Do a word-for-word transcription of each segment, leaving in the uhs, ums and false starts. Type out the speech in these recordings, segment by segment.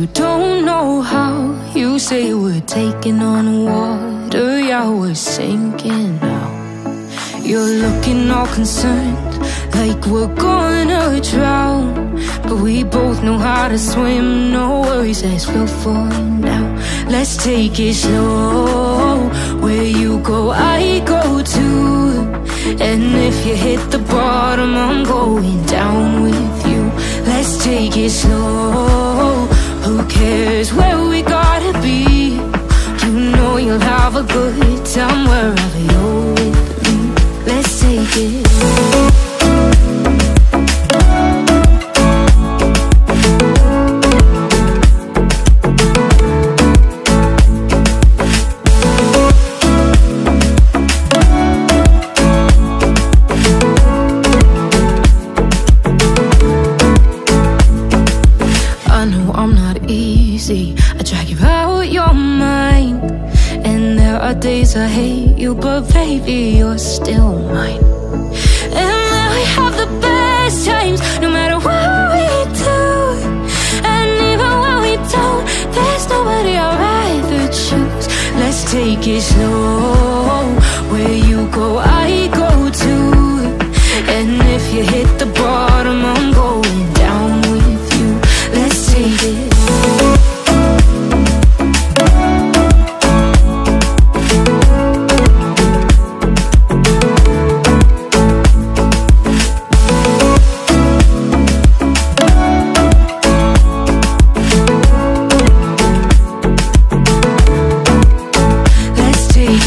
You don't know how. You say we're taking on water, yeah, we're sinking now. You're looking all concerned, like we're gonna drown. But we both know how to swim, no worries, as we'll find now. Let's take it slow. Where you go, I go too. And if you hit the bottom, I'm going down with you. Let's take it slow. Who cares where we gotta be? You know you'll have a good time wherever you're with me. Let's take it. I hate you, but baby, you're still mine. And now we have the best times, no matter what we do. And even when we don't, there's nobody I'd rather choose. Let's take it slow. Where you go, I go too. And if you hit the bottom, I'm going down with you. Let's take it.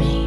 me.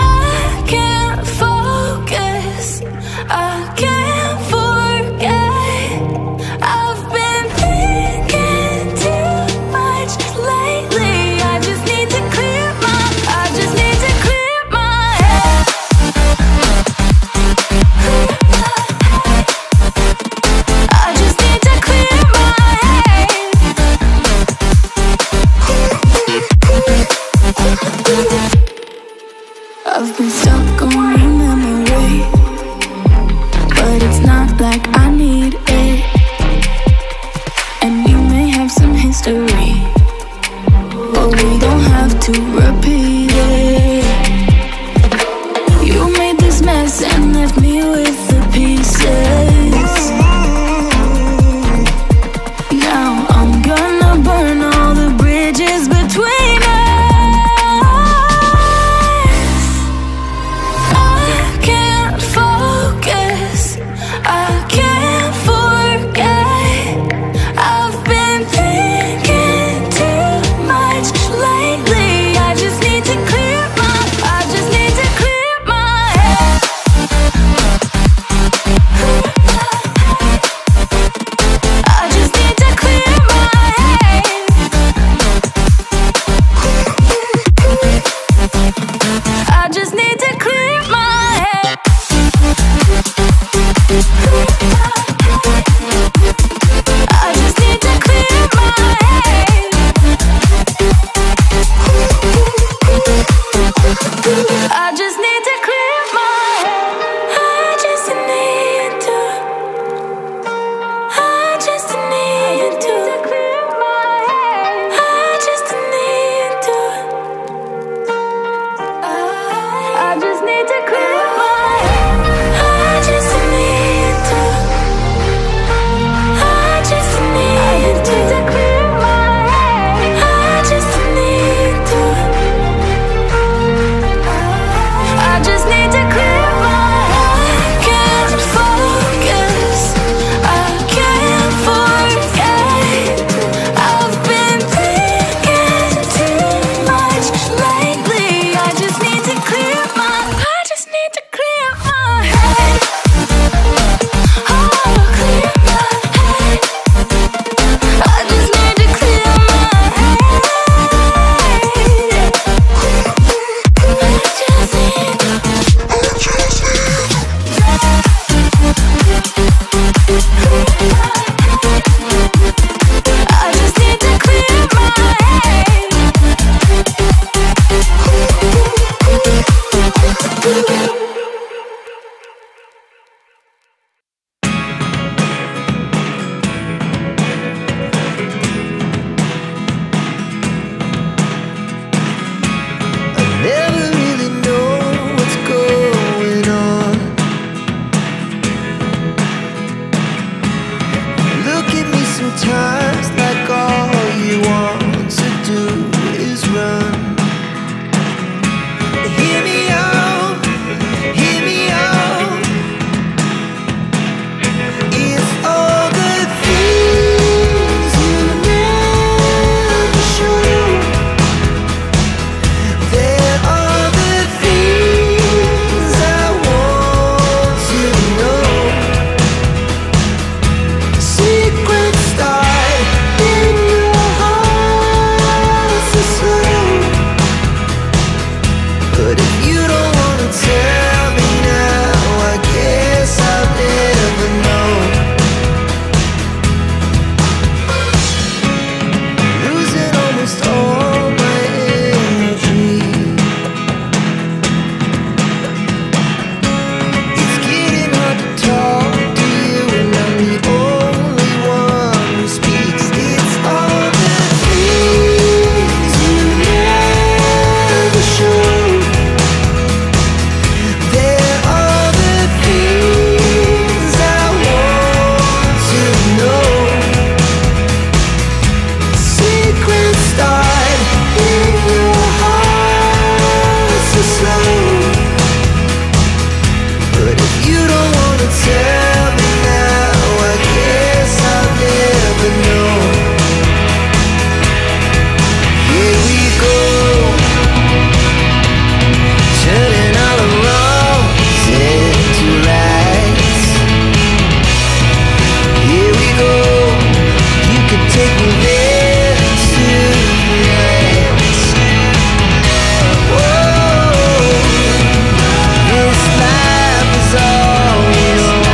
I can't focus, I can't forget. I've been thinking too much lately. I just need to clear my, I just need to clear. I've been stuck on your memory, but